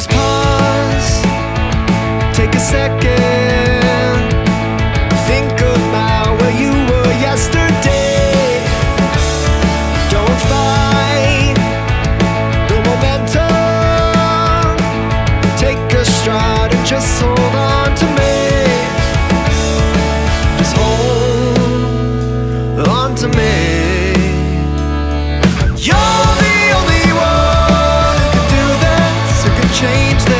just pause, take a second, think about where you were yesterday. Don't fight the momentum, take a stride and just hold on to me. Just hold on to me. Change that.